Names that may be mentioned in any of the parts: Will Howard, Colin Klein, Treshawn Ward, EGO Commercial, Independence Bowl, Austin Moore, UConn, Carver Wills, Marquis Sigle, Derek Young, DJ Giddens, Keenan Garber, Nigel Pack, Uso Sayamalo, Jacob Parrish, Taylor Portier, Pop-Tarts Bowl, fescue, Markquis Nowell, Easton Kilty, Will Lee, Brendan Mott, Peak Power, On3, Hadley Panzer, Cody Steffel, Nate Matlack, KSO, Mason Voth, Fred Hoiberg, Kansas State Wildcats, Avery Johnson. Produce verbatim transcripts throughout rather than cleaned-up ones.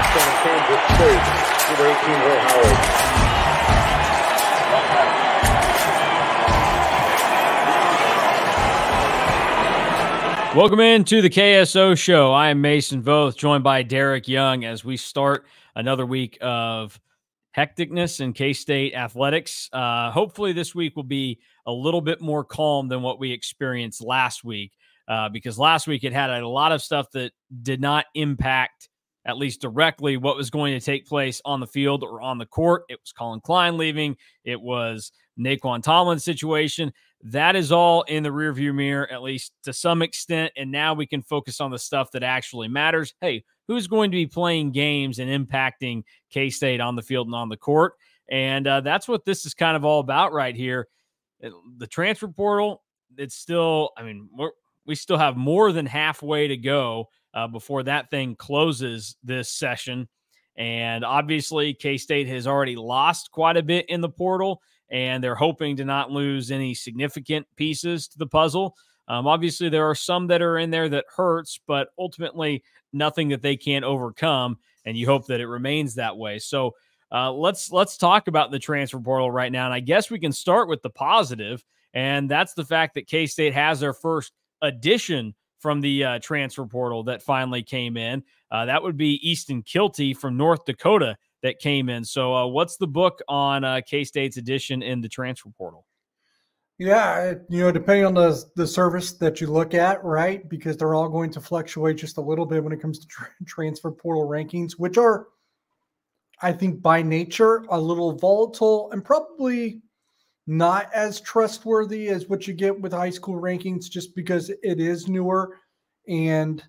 Parrish from Kansas State, number eighteen, Will Howard. Welcome in to the K S O Show. I am Mason Voth, joined by Derek Young, as we start another week of hecticness in K-State athletics. Uh, hopefully this week will be a little bit more calm than what we experienced last week, uh, because last week it had a lot of stuff that did not impact, at least directly, what was going to take place on the field or on the court. It was Colin Klein leaving. It was Naquan Tomlin's situation. That is all in the rearview mirror, at least to some extent, and now we can focus on the stuff that actually matters. Hey, who's going to be playing games and impacting K-State on the field and on the court? And uh, that's what this is kind of all about right here. It, the transfer portal, it's still, I mean, we're, we still have more than halfway to go uh, before that thing closes this session. And obviously, K-State has already lost quite a bit in the portal, and they're hoping to not lose any significant pieces to the puzzle. Um, obviously, there are some that are in there that hurts, but ultimately nothing that they can't overcome, and you hope that it remains that way. So uh, let's let's talk about the transfer portal right now, and I guess we can start with the positive, and that's the fact that K-State has their first addition from the uh, transfer portal that finally came in. Uh, that would be Easton Kilty from North Dakota that came in. So uh, what's the book on uh, K-State's addition in the transfer portal? Yeah, you know, depending on the the service that you look at, right, because they're all going to fluctuate just a little bit when it comes to tra transfer portal rankings, which are, I think, by nature, a little volatile and probably not as trustworthy as what you get with high school rankings, just because it is newer and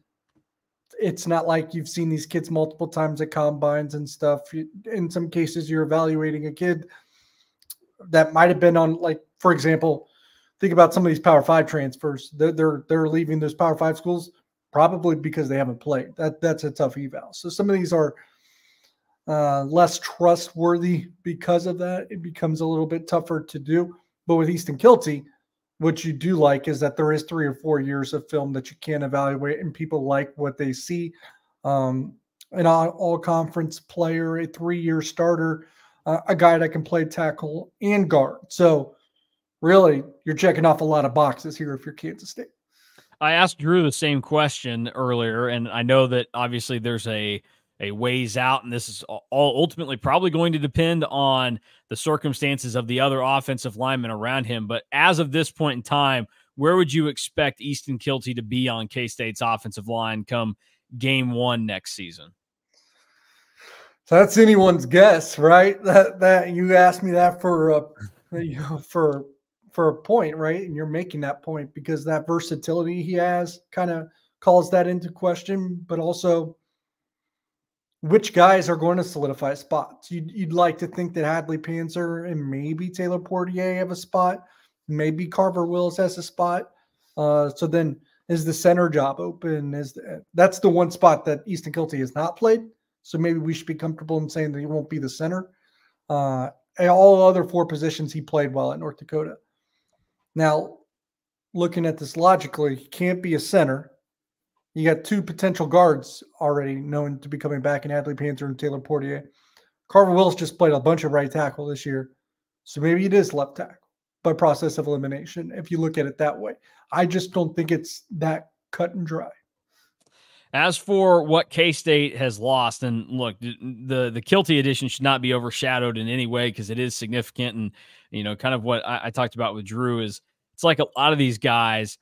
it's not like you've seen these kids multiple times at combines and stuff. In some cases, you're evaluating a kid that might have been on, like, for example, think about some of these Power Five transfers. They're they're, they're leaving those Power Five schools probably because they haven't played. That that's a tough eval. So some of these are uh, less trustworthy because of that. It becomes a little bit tougher to do. But with Easton Kilty, what you do like is that there is three or four years of film that you can evaluate, and people like what they see. Um, an all-conference player, a three-year starter, Uh, a guy that can play tackle and guard. So really, you're checking off a lot of boxes here if you're Kansas State. I asked Drew the same question earlier, and I know that obviously there's a a ways out, and this is all ultimately probably going to depend on the circumstances of the other offensive linemen around him. But as of this point in time, where would you expect Easton Kilty to be on K-State's offensive line come game one next season? That's anyone's guess, right? That that you asked me that for a, you know, for for a point, right? And you're making that point because that versatility he has kind of calls that into question. But also, which guys are going to solidify spots? You'd, you'd like to think that Hadley Panzer and maybe Taylor Portier have a spot, maybe Carver Wills has a spot. Uh, so then, is the center job open? Is the, that's the one spot that Easton Kilty has not played. So maybe we should be comfortable in saying that he won't be the center. Uh, and all other four positions he played while at North Dakota. Now, looking at this logically, he can't be a center. You got two potential guards already known to be coming back in Hadley Panzer and Taylor Portier. Carver Wills just played a bunch of right tackle this year. So maybe it is left tackle by process of elimination, if you look at it that way. I just don't think it's that cut and dry. As for what K-State has lost, and look, the the Kilty edition should not be overshadowed in any way because it is significant. And, you know, kind of what I, I talked about with Drew is it's like a lot of these guys,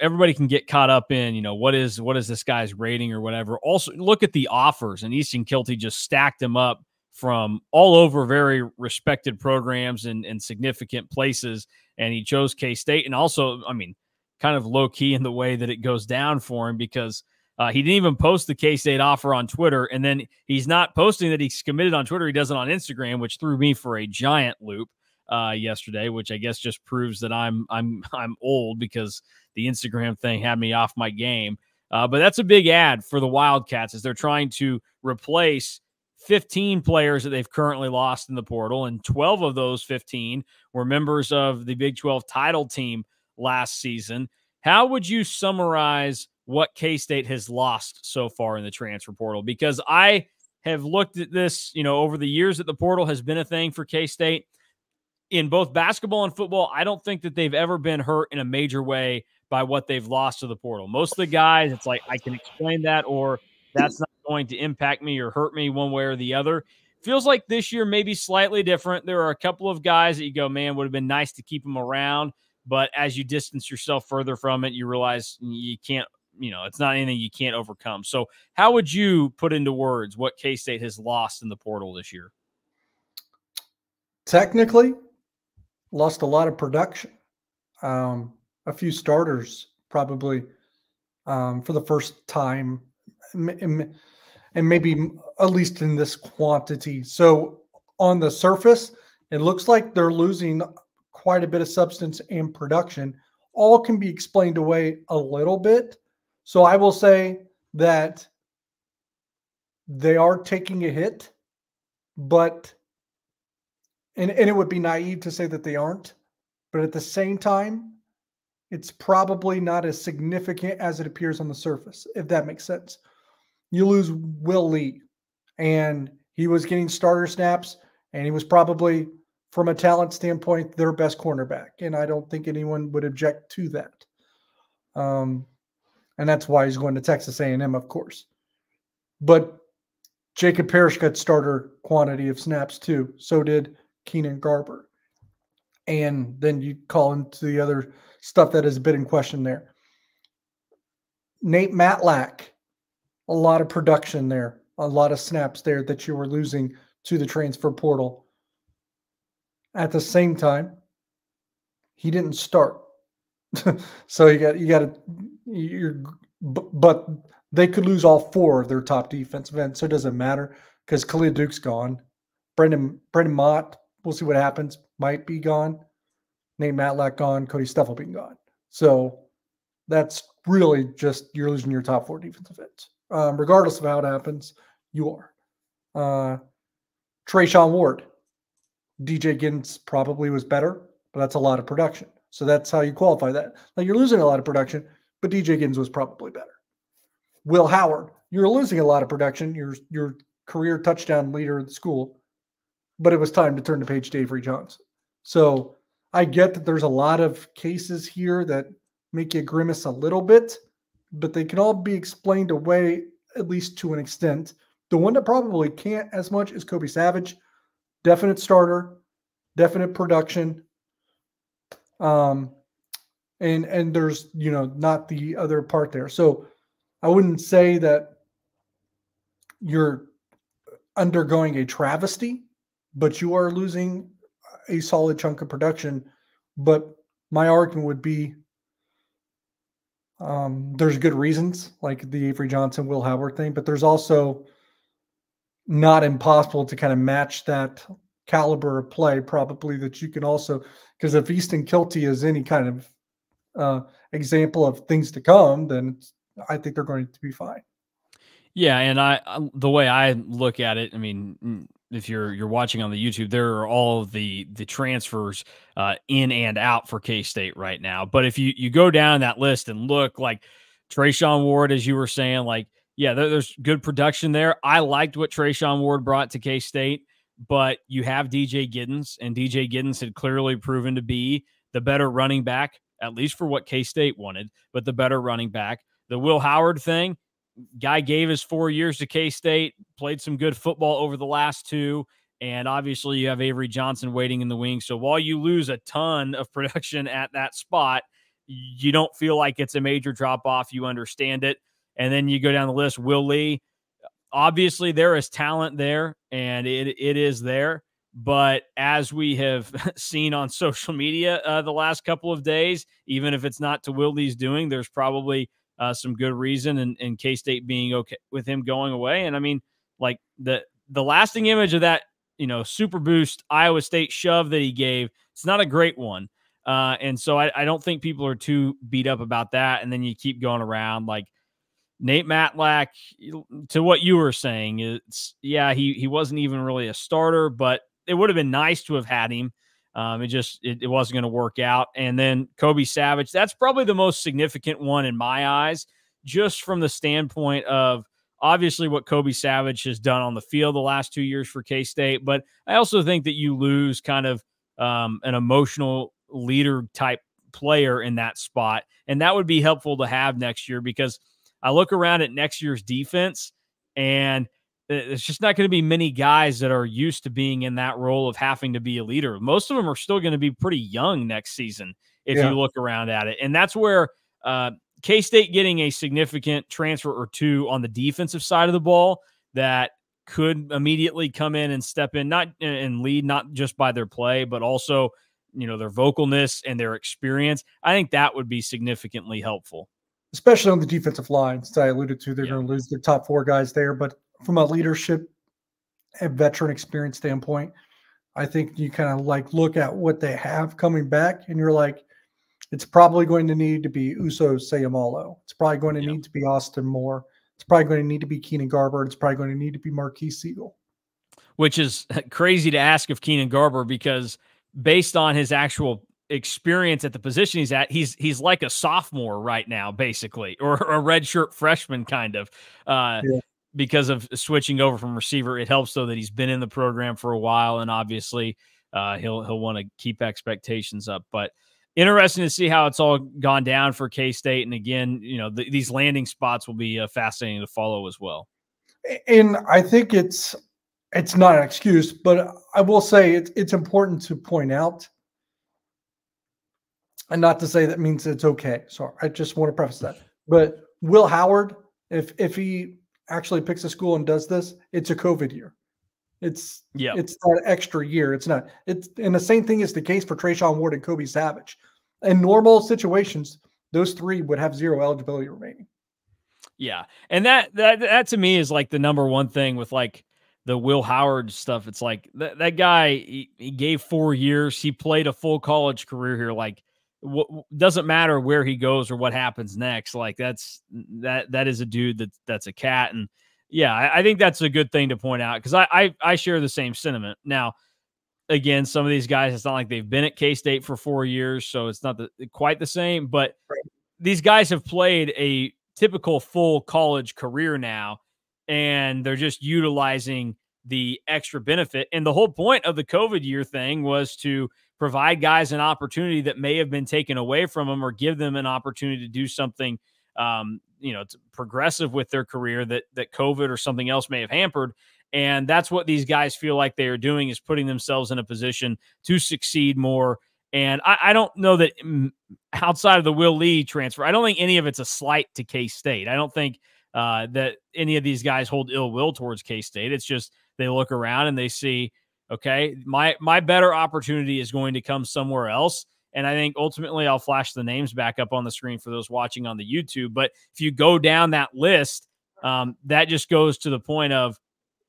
everybody can get caught up in, you know, what is what is this guy's rating or whatever. Also, look at the offers, and Easton Kilty just stacked them up from all over very respected programs and, and significant places, and he chose K-State. And also, I mean, kind of low-key in the way that it goes down for him because – Uh, he didn't even post the K-State offer on Twitter, and then he's not posting that he's committed on Twitter. He does it on Instagram, which threw me for a giant loop uh, yesterday, which I guess just proves that I'm I'm I'm old because the Instagram thing had me off my game. Uh, but that's a big ad for the Wildcats as they're trying to replace fifteen players that they've currently lost in the portal, and twelve of those fifteen were members of the Big twelve title team last season. How would you summarize what K-State has lost so far in the transfer portal? Because I have looked at this, you know, over the years that the portal has been a thing for K-State. In both basketball and football, I don't think that they've ever been hurt in a major way by what they've lost to the portal. Most of the guys, it's like, I can explain that, or that's not going to impact me or hurt me one way or the other. Feels like this year may be slightly different. There are a couple of guys that you go, man, would have been nice to keep them around. But as you distance yourself further from it, you realize you can't, you know, it's not anything you can't overcome. So how would you put into words what K-State has lost in the portal this year? Technically, lost a lot of production. Um, a few starters probably um, for the first time, and maybe at least in this quantity. So on the surface, it looks like they're losing quite a bit of substance and production. All can be explained away a little bit. So I will say that they are taking a hit, but and, and it would be naive to say that they aren't. But at the same time, it's probably not as significant as it appears on the surface, if that makes sense. You lose Will Lee, and he was getting starter snaps, and he was probably, from a talent standpoint, their best cornerback. And I don't think anyone would object to that. Um, and that's why he's going to Texas A and M, of course. But Jacob Parrish got starter quantity of snaps too. So did Keenan Garber. And then you call into the other stuff that has been in question there. Nate Matlack, a lot of production there, a lot of snaps there that you were losing to the transfer portal. At the same time, he didn't start. So you got, you got to, you're, but they could lose all four of their top defensive ends. So it doesn't matter because Khalil Duke's gone. Brendan, Brendan Mott, we'll see what happens, might be gone. Nate Matlack gone, Cody Steffel being gone. So that's really just you're losing your top four defensive ends. Um, regardless of how it happens, you are. Uh, Treshawn Ward. D J Giddens probably was better, but that's a lot of production. So that's how you qualify that. Now you're losing a lot of production, but D J Giddens was probably better. Will Howard, you're losing a lot of production. Your, your career touchdown leader at the school, but it was time to turn the page to Avery Johnson. So I get that there's a lot of cases here that make you grimace a little bit, but they can all be explained away, at least to an extent. The one that probably can't as much is Kobe Savage. Definite starter, definite production. Um, and, and there's, you know, not the other part there. So I wouldn't say that you're undergoing a travesty, but you are losing a solid chunk of production. But my argument would be um, there's good reasons, like the Avery Johnson, Will Howard thing, but there's also not impossible to kind of match that caliber of play, probably, that you can also, because if Easton Kilty is any kind of uh, example of things to come, then I think they're going to be fine. Yeah, and I, I the way I look at it, I mean, if you're you're watching on the YouTube, there are all the the transfers uh, in and out for K-State right now. But if you you go down that list and look, like Treshawn Ward, as you were saying, like. Yeah, there's good production there. I liked what Treshawn Ward brought to K-State, but you have D J Giddens, and D J Giddens had clearly proven to be the better running back, at least for what K-State wanted, but the better running back. The Will Howard thing, guy gave his four years to K-State, played some good football over the last two, and obviously you have Avery Johnson waiting in the wings. So while you lose a ton of production at that spot, you don't feel like it's a major drop-off. You understand it. And then you go down the list, Will Lee. Obviously, there is talent there, and it it is there. But as we have seen on social media uh, the last couple of days, even if it's not to Will Lee's doing, there's probably uh, some good reason in, in K-State being okay with him going away. And, I mean, like the the lasting image of that, you know, super boost Iowa State shove that he gave, it's not a great one. Uh, and so I, I don't think people are too beat up about that. And then you keep going around like, Nate Matlack, to what you were saying, it's yeah, he he wasn't even really a starter, but it would have been nice to have had him. Um, it just it, it wasn't going to work out. And then Kobe Savage, that's probably the most significant one in my eyes, just from the standpoint of obviously what Kobe Savage has done on the field the last two years for K-State. But I also think that you lose kind of um, an emotional leader type player in that spot. And that would be helpful to have next year, because I look around at next year's defense and it's just not going to be many guys that are used to being in that role of having to be a leader. Most of them are still going to be pretty young next season if yeah. you look around at it. And that's where uh, K-State getting a significant transfer or two on the defensive side of the ball that could immediately come in and step in, not and lead, not just by their play, but also, you know, their vocalness and their experience. I think that would be significantly helpful. Especially on the defensive line, as I alluded to, they're yeah. going to lose their top four guys there. But from a leadership and veteran experience standpoint, I think you kind of like look at what they have coming back and you're like, it's probably going to need to be Uso Sayamalo. It's probably going to yeah. need to be Austin Moore. It's probably going to need to be Keenan Garber. It's probably going to need to be Marquis Sigle. Which is crazy to ask of Keenan Garber, because based on his actual experience at the position he's at, he's he's like a sophomore right now, basically, or a redshirt freshman kind of. Uh, yeah. Because of switching over from receiver, it helps though that he's been in the program for a while, and obviously uh, he'll he'll want to keep expectations up. But interesting to see how it's all gone down for K-State, and again, you know, th these landing spots will be uh, fascinating to follow as well. And I think it's it's not an excuse, but I will say it's it's important to point out. And not to say that means it's okay. Sorry, I just want to preface that. But Will Howard, if if he actually picks a school and does this, it's a COVID year. It's yeah. It's that extra year. It's not. It's and the same thing is the case for Treshawn Ward and Kobe Savage. In normal situations, those three would have zero eligibility remaining. Yeah, and that that that to me is like the number one thing with like the Will Howard stuff. It's like that that guy he, he gave four years. He played a full college career here. Like. Doesn't matter where he goes or what happens next. Like that's that that is a dude that that's a cat. And yeah, I, I think that's a good thing to point out, because I, I I share the same sentiment. Now, again, some of these guys, it's not like they've been at K-State for four years, so it's not the, quite the same. But right. these guys have played a typical full college career now, and they're just utilizing the extra benefit. And the whole point of the COVID year thing was to provide guys an opportunity that may have been taken away from them, or give them an opportunity to do something, um, you know, progressive with their career that, that COVID or something else may have hampered. And that's what these guys feel like they are doing, is putting themselves in a position to succeed more. And I, I don't know that outside of the Will Lee transfer, I don't think any of it's a slight to K-State. I don't think uh, that any of these guys hold ill will towards K-State. It's just, they look around and they see, okay, my my better opportunity is going to come somewhere else. And I think ultimately I'll flash the names back up on the screen for those watching on the YouTube. But if you go down that list, um, that just goes to the point of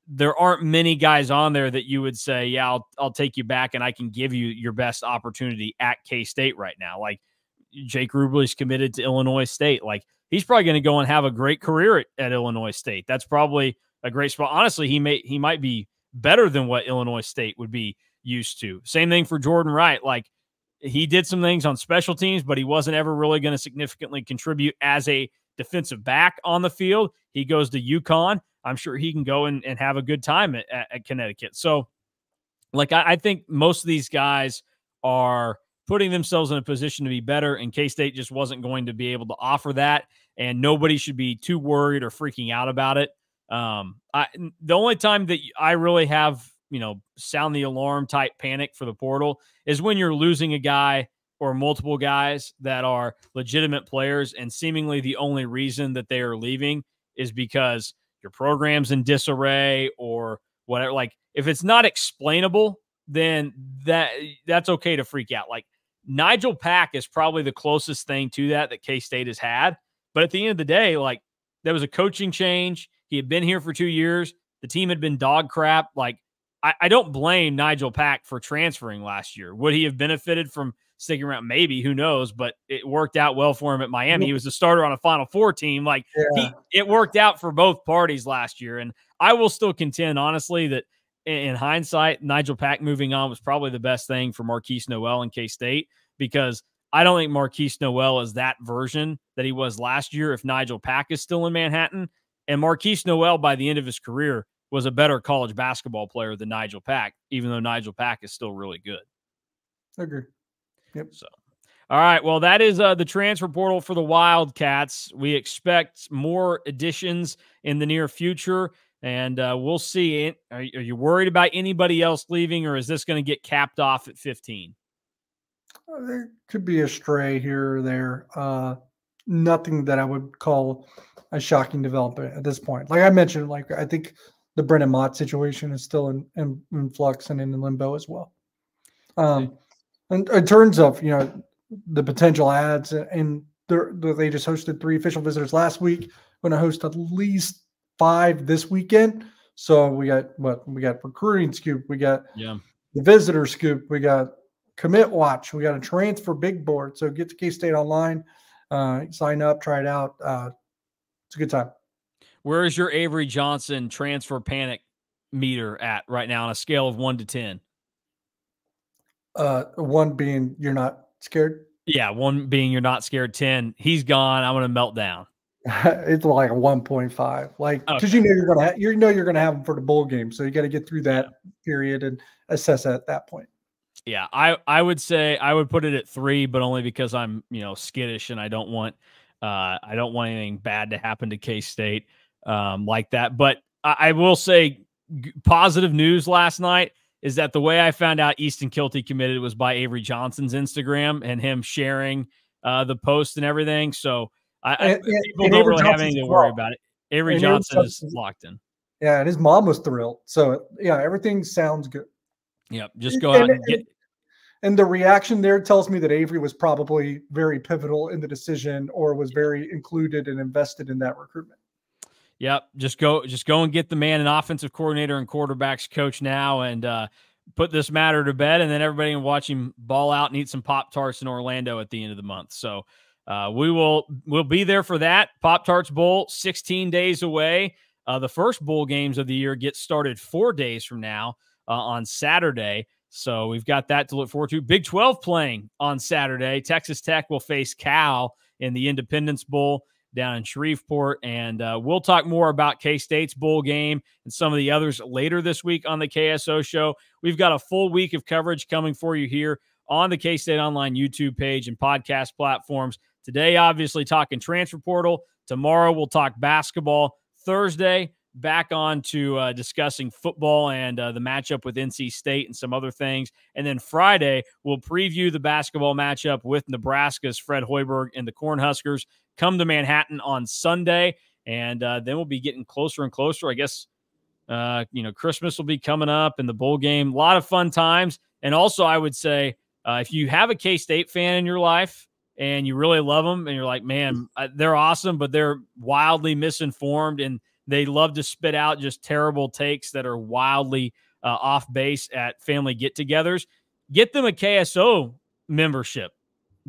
there aren't many guys on there that you would say, yeah, I'll, I'll take you back and I can give you your best opportunity at K-State right now. Like Jake Rubley's committed to Illinois State. Like he's probably going to go and have a great career at, at Illinois State. That's probably a great spot. Honestly, he may he might be better than what Illinois State would be used to. Same thing for Jordan Wright. Like he did some things on special teams, but he wasn't ever really going to significantly contribute as a defensive back on the field. He goes to UConn. I'm sure he can go and, and have a good time at, at, at Connecticut. So like I, I think most of these guys are putting themselves in a position to be better, and K-State just wasn't going to be able to offer that. And nobody should be too worried or freaking out about it. Um, I, the only time that I really have, you know, sound the alarm type panic for the portal is when you're losing a guy or multiple guys that are legitimate players. And seemingly the only reason that they are leaving is because your program's in disarray or whatever. Like if it's not explainable, then that that's okay to freak out. Like Nigel Pack is probably the closest thing to that, that K-State has had. But at the end of the day, like there was a coaching change. He had been here for two years. The team had been dog crap. Like, I, I don't blame Nigel Pack for transferring last year. Would he have benefited from sticking around? Maybe, who knows? But it worked out well for him at Miami. He was a starter on a Final Four team. Like, yeah. he, it worked out for both parties last year. And I will still contend, honestly, that in hindsight, Nigel Pack moving on was probably the best thing for Markquis Nowell and K-State, because I don't think Markquis Nowell is that version that he was last year if Nigel Pack is still in Manhattan. And Markquis Nowell, by the end of his career, was a better college basketball player than Nigel Pack, even though Nigel Pack is still really good. I agree. Yep. So, all right. Well, that is uh, the transfer portal for the Wildcats. We expect more additions in the near future, and uh, we'll see. Are, are you worried about anybody else leaving, or is this going to get capped off at fifteen? Uh, there could be a stray here or there. Uh, nothing that I would call a shocking development at this point. Like I mentioned, like I think the Brendan Mott situation is still in, in, in flux and in limbo as well. Um, in, in terms of, you know, the potential ads, and they just hosted three official visitors last week. Going to host at least five this weekend. So we got what we got: recruiting scoop, we got yeah. the visitor scoop, we got commit watch, we got a transfer big board. So get to K-State online, uh, sign up, try it out. Uh, it's a good time. Where is your Avery Johnson transfer panic meter at right now on a scale of one to ten? Uh, one being you're not scared. Yeah, one being you're not scared. Ten, he's gone. I'm gonna melt down. It's like a one point five, like because okay. you know you're gonna you know you're gonna have him for the bowl game, so you got to get through that yeah. period and assess that at that point. Yeah, I I would say I would put it at three, but only because I'm you know skittish and I don't want uh I don't want anything bad to happen to K-State um like that. But I, I will say positive news last night is that the way I found out Easton Kilty committed was by Avery Johnson's Instagram and him sharing uh, the post and everything. So I, I and, people and don't Avery really Johnson's have anything to worry about it. Avery and Johnson is locked in. Yeah, and his mom was thrilled. So, yeah, everything sounds good. Yeah, just go and, out and, and get it. And the reaction there tells me that Avery was probably very pivotal in the decision or was very included and invested in that recruitment. Yep, just go, just go and get the man, an offensive coordinator and quarterbacks coach now, and uh, put this matter to bed. And then everybody can watch him ball out and eat some Pop-Tarts in Orlando at the end of the month. So uh, we will, we'll be there for that. Pop-Tarts Bowl, sixteen days away. Uh, the first bowl games of the year get started four days from now uh, on Saturday. So we've got that to look forward to. Big twelve playing on Saturday. Texas Tech will face Cal in the Independence Bowl down in Shreveport, and uh, we'll talk more about K-State's bowl game and some of the others later this week on the K S O show. We've got a full week of coverage coming for you here on the K-State Online YouTube page and podcast platforms. Today, obviously, talking transfer portal. Tomorrow, we'll talk basketball. Thursday, back on to uh, discussing football and uh, the matchup with N C State and some other things. And then Friday, we'll preview the basketball matchup with Nebraska's Fred Hoiberg and the Cornhuskers. Come to Manhattan on Sunday, and uh, then we'll be getting closer and closer. I guess, uh, you know, Christmas will be coming up and the bowl game. A lot of fun times. And also, I would say, uh, if you have a K-State fan in your life and you really love them and you're like, man, they're awesome, but they're wildly misinformed and they love to spit out just terrible takes that are wildly uh, off base at family get-togethers, get them a K S O membership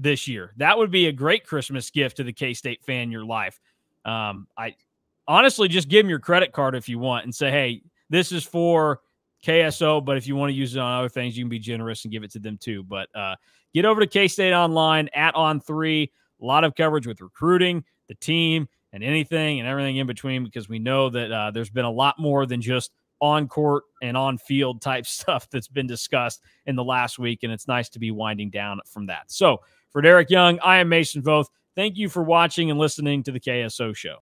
this year. That would be a great Christmas gift to the K-State fan in your life. Um, I honestly just give them your credit card if you want and say, hey, this is for K S O, but if you want to use it on other things, you can be generous and give it to them too. But uh, get over to K-State Online at On three. A lot of coverage with recruiting, the team, and anything and everything in between, because we know that uh, there's been a lot more than just on-court and on-field type stuff that's been discussed in the last week, and it's nice to be winding down from that. So, for Derek Young, I am Mason Voth. Thank you for watching and listening to the K S O Show.